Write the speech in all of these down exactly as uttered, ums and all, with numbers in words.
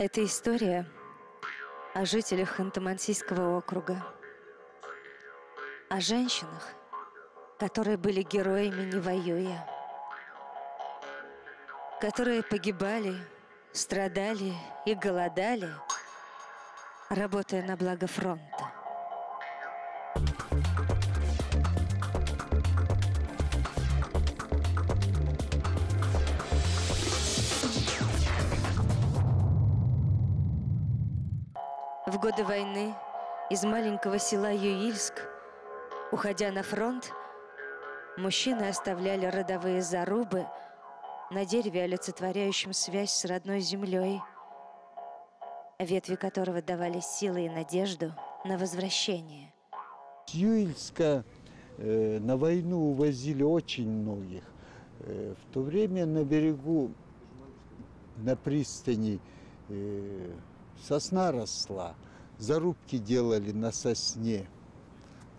Это история о жителях Ханты-Мансийского округа, о женщинах, которые были героями, не воюя, которые погибали, страдали и голодали, работая на благо фронта. В годы войны из маленького села Юильск, уходя на фронт, мужчины оставляли родовые зарубы на дереве, олицетворяющем связь с родной землей, ветви которого давали силы и надежду на возвращение. С Юильска э, на войну увозили очень многих. Э, в то время на берегу, на пристани, э, сосна росла, зарубки делали на сосне.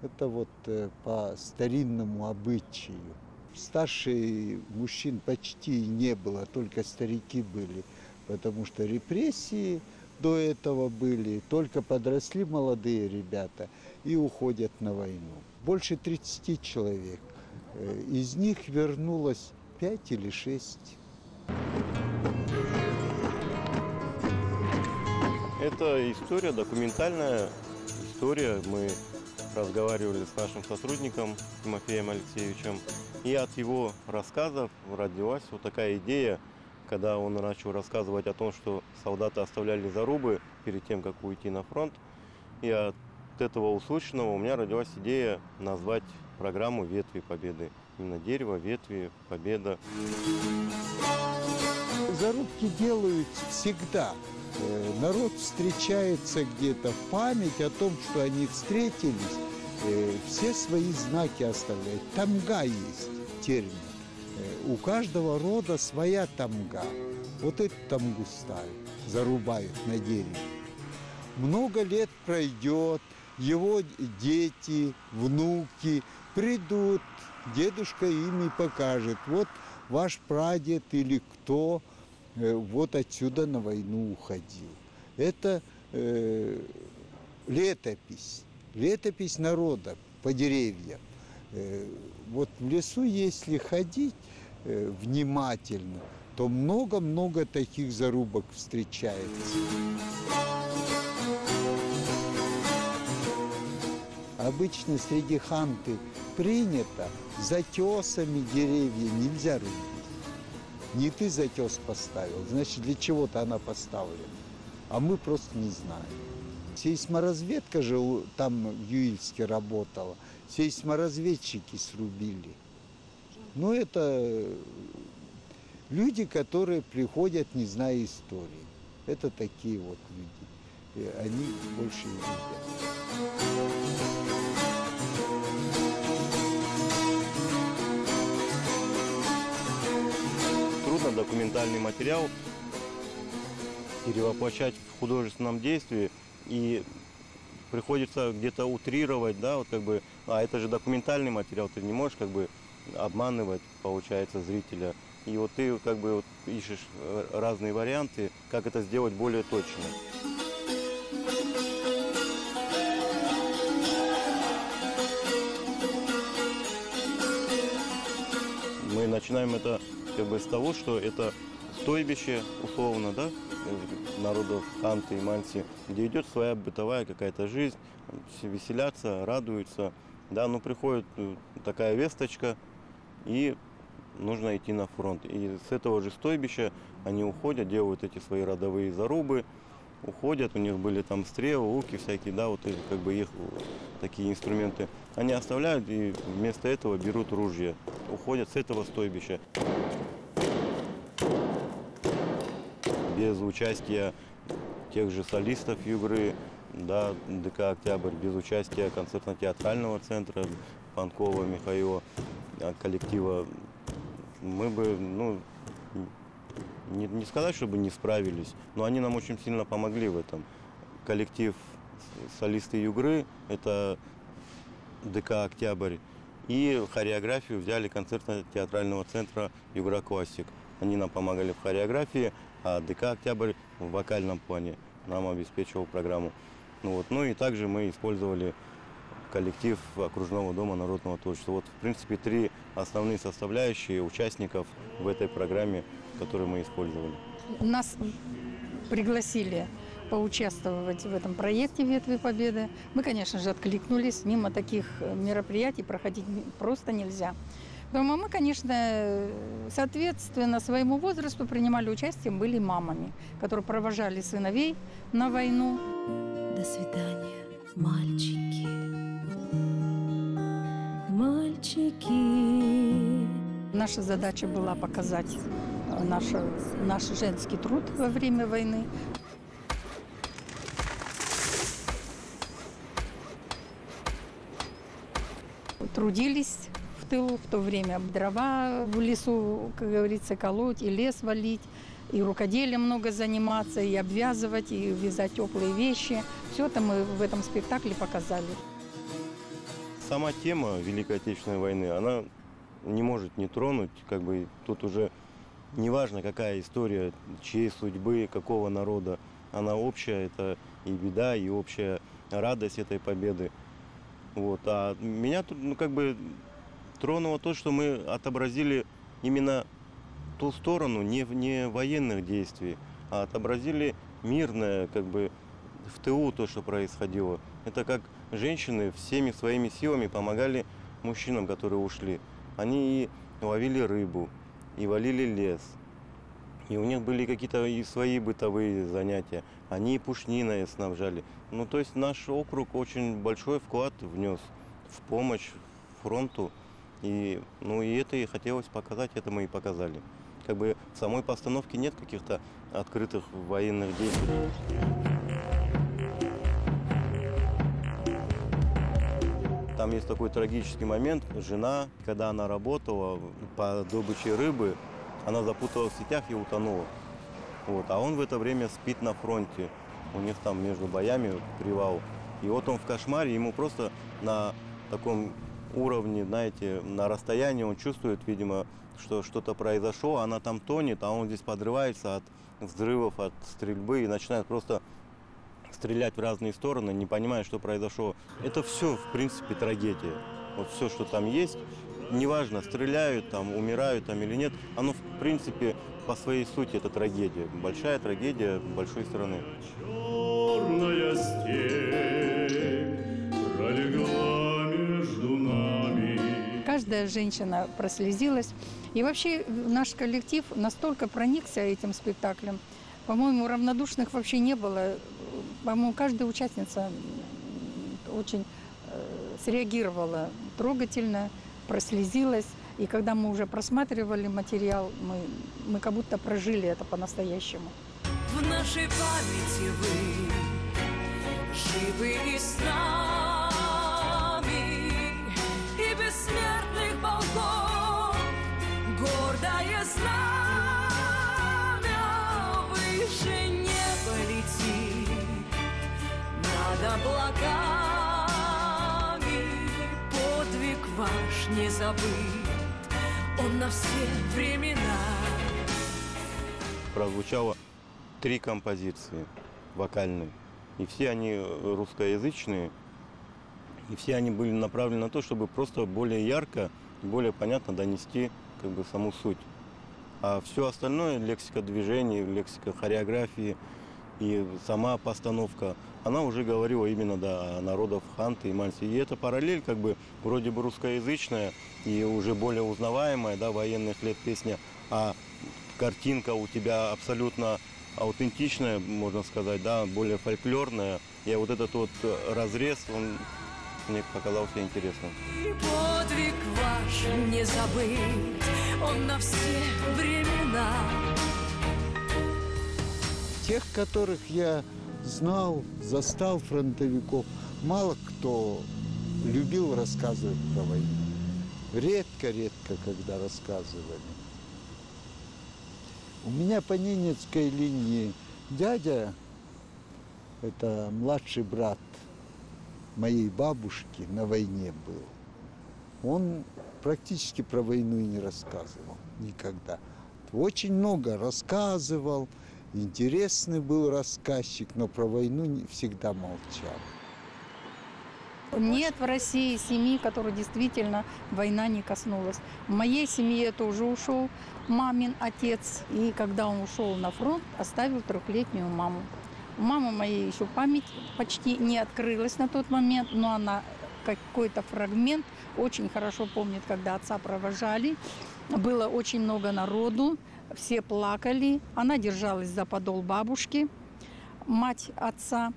Это вот э, по старинному обычаю. Старших мужчин почти не было, только старики были, потому что репрессии до этого были, только подросли молодые ребята и уходят на войну. Больше тридцати человек, из них вернулось пять или шесть. Это история, документальная история. Мы разговаривали с нашим сотрудником Тимофеем Алексеевичем. И от его рассказов родилась вот такая идея, когда он начал рассказывать о том, что солдаты оставляли зарубы перед тем, как уйти на фронт. И от этого услышанного у меня родилась идея назвать программу «Ветви Победы». Именно дерево, ветви, победа. Зарубки делают всегда. Народ встречается где-то в память о том, что они встретились. Все свои знаки оставляют. Тамга есть термин. У каждого рода своя тамга. Вот эту тамгу ставят, зарубают на дереве. Много лет пройдет, его дети, внуки придут, дедушка им и покажет. Вот ваш прадед или кто вот отсюда на войну уходил. Это э, летопись. Летопись народа по деревьям. Вот в лесу, если ходить внимательно, то много-много таких зарубок встречается. Обычно среди ханты принято затесами деревья нельзя рубить. Не ты затес поставил, значит, для чего-то она поставлена. А мы просто не знаем. Сейсморазведка же там в Юильске работала. Сейсморазведчики срубили. Ну, это люди, которые приходят, не зная истории. Это такие вот люди. И они больше не видят. Трудно документальный материал перевоплощать в художественном действии. И приходится где-то утрировать, да, вот как бы, а это же документальный материал, ты не можешь как бы обманывать, получается, зрителя. И вот ты как бы вот ищешь разные варианты, как это сделать более точно. Мы начинаем это как бы с того, что это стойбище, условно, да, народов ханты и манси, где идет своя бытовая какая-то жизнь, все веселятся, радуются, да, но приходит такая весточка, и нужно идти на фронт. И с этого же стойбища они уходят, делают эти свои родовые зарубы, уходят, у них были там стрелы, луки всякие, да, вот как бы их такие инструменты. Они оставляют и вместо этого берут ружья, уходят с этого стойбища. Без участия тех же солистов Югры, да, ДК «Октябрь», без участия концертно-театрального центра Панкова, Михаила, коллектива, мы бы, ну, не, не сказать, чтобы не справились, но они нам очень сильно помогли в этом. Коллектив солисты Югры, это ДК «Октябрь», и хореографию взяли концертно-театрального центра «Югра Классик». Они нам помогали в хореографии, а ДК «Октябрь» в вокальном плане нам обеспечивал программу. Ну, вот. Ну и также мы использовали коллектив Окружного дома народного творчества. Вот, в принципе, три основные составляющие участников в этой программе, которые мы использовали. Нас пригласили поучаствовать в этом проекте «Ветви Победы». Мы, конечно же, откликнулись. Мимо таких мероприятий проходить просто нельзя. Дома мы, конечно, соответственно своему возрасту принимали участие, были мамами, которые провожали сыновей на войну. До свидания, мальчики. Мальчики. Наша задача была показать наш, наш женский труд во время войны. Трудились в тылу, в то время дрова в лесу, как говорится, колоть, и лес валить, и рукоделием много заниматься, и обвязывать, и вязать теплые вещи. Все это мы в этом спектакле показали. Сама тема Великой Отечественной войны, она не может не тронуть, как бы тут уже неважно, какая история, чьей судьбы, какого народа, она общая, это и беда, и общая радость этой победы. Вот. А меня тут, ну, как бы тронуло то, что мы отобразили именно ту сторону не, не военных действий, а отобразили мирное, как бы в тылу то, что происходило. Это как женщины всеми своими силами помогали мужчинам, которые ушли. Они и ловили рыбу, и валили лес, и у них были какие-то и свои бытовые занятия. Они и пушниной снабжали. Ну, то есть наш округ очень большой вклад внес в помощь фронту. И, ну, и это и хотелось показать, это мы и показали. Как бы в самой постановке нет каких-то открытых военных действий. Там есть такой трагический момент. Жена, когда она работала по добыче рыбы, она запуталась в сетях и утонула. Вот. А он в это время спит на фронте. У них там между боями привал. И вот он в кошмаре, ему просто на таком уровне, знаете, на расстоянии он чувствует, видимо, что что-то произошло, она там тонет, а он здесь подрывается от взрывов, от стрельбы и начинает просто стрелять в разные стороны, не понимая, что произошло. Это все, в принципе, трагедия. Вот все, что там есть, неважно, стреляют там, умирают там или нет, оно, в принципе, по своей сути, это трагедия. Большая трагедия большой страны. Черная степь пролегла между нами. Каждая женщина прослезилась. И вообще наш коллектив настолько проникся этим спектаклем. По-моему, равнодушных вообще не было. По-моему, каждая участница очень среагировала трогательно, прослезилась. И когда мы уже просматривали материал, мы, мы как будто прожили это по-настоящему. В нашей памяти вы живы и с нами, и бессмертных полков гордое знамя выше неба летит над облаками. Подвиг ваш не забыть. Он на все времена. Прозвучало три композиции вокальные. И все они русскоязычные. И все они были направлены на то, чтобы просто более ярко, более понятно донести как бы саму суть. А все остальное, лексика движений, лексика хореографии и сама постановка, она уже говорила именно, да, о народах Ханты и Манси. И эта параллель, как бы, вроде бы русскоязычная и уже более узнаваемая, да, военных лет песня, а картинка у тебя абсолютно аутентичная, можно сказать, да, более фольклорная. И вот этот вот разрез, он мне показался интересным. Подвиг ваш не забыть, он на все времена. Тех, которых я знал, застал фронтовиков, мало кто любил рассказывать про войну. Редко-редко, когда рассказывали. У меня по Ненецкой линии дядя, это младший брат моей бабушки, на войне был. Он практически про войну и не рассказывал никогда. Очень много рассказывал, интересный был рассказчик, но про войну не всегда молчал. Нет в России семьи, которой действительно война не коснулась. В моей семье это уже ушел мамин отец. И когда он ушел на фронт, оставил трехлетнюю маму. Мама моей еще память почти не открылась на тот момент, но она какой-то фрагмент очень хорошо помнит, когда отца провожали. Было очень много народу, все плакали. Она держалась за подол бабушки, мать отца.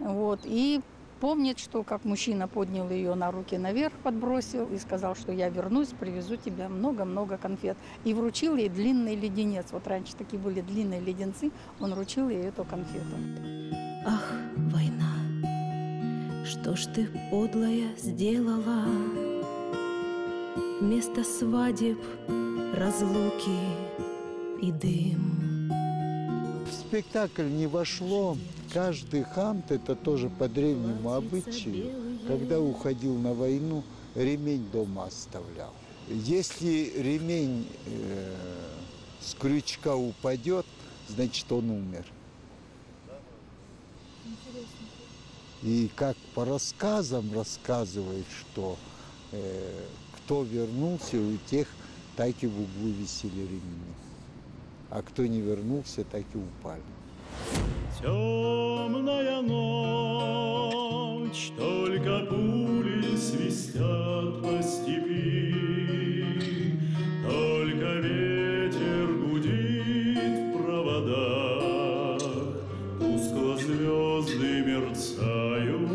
Вот, и помнит, что как мужчина поднял ее на руки наверх, подбросил и сказал, что я вернусь, привезу тебе много-много конфет. И вручил ей длинный леденец. Вот раньше такие были длинные леденцы, он вручил ей эту конфету. Ах, война, что ж ты подлая сделала? Вместо свадеб разлуки и дым. В спектакль не вошло. Каждый хант, это тоже по древнему обычаю, когда уходил на войну, ремень дома оставлял. Если ремень э, с крючка упадет, значит, он умер. И как по рассказам рассказывает, что э, кто вернулся, у тех так и в углу висели ремни. А кто не вернулся, так и упали. Темная ночь, только пули свистят по степи, только ветер гудит в проводах, тускло звезды мерцают.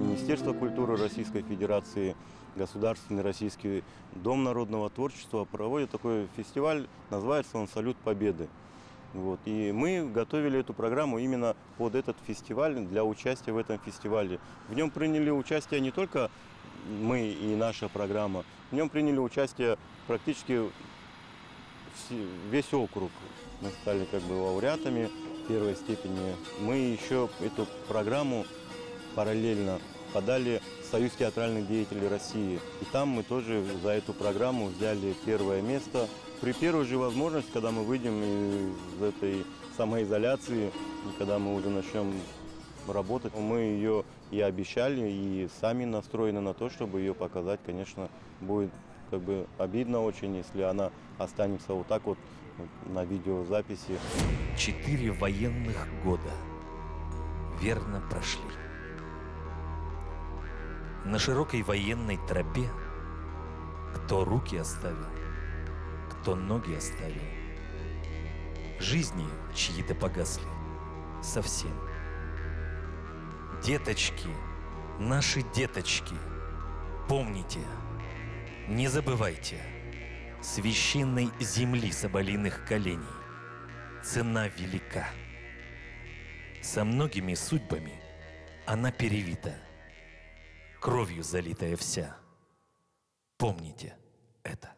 Министерство культуры Российской Федерации, Государственный Российский дом народного творчества проводит такой фестиваль, называется он «Салют Победы». Вот. И мы готовили эту программу именно под этот фестиваль, для участия в этом фестивале. В нем приняли участие не только мы и наша программа, в нем приняли участие практически весь округ. Мы стали как бы лауреатами первой степени. Мы еще эту программу параллельно подали в Союз театральных деятелей России. И там мы тоже за эту программу взяли первое место. При первой же возможности, когда мы выйдем из этой самоизоляции, когда мы уже начнем работать, мы ее и обещали, и сами настроены на то, чтобы ее показать. Конечно, будет как бы обидно очень, если она останется вот так вот на видеозаписи. Четыре военных года верно прошли. На широкой военной тропе кто руки оставил, кто ноги оставил. Жизни чьи-то погасли совсем. Деточки, наши деточки, помните, не забывайте священной земли соболиных коленей. Цена велика. Со многими судьбами она перевита, кровью залитая вся. Помните это.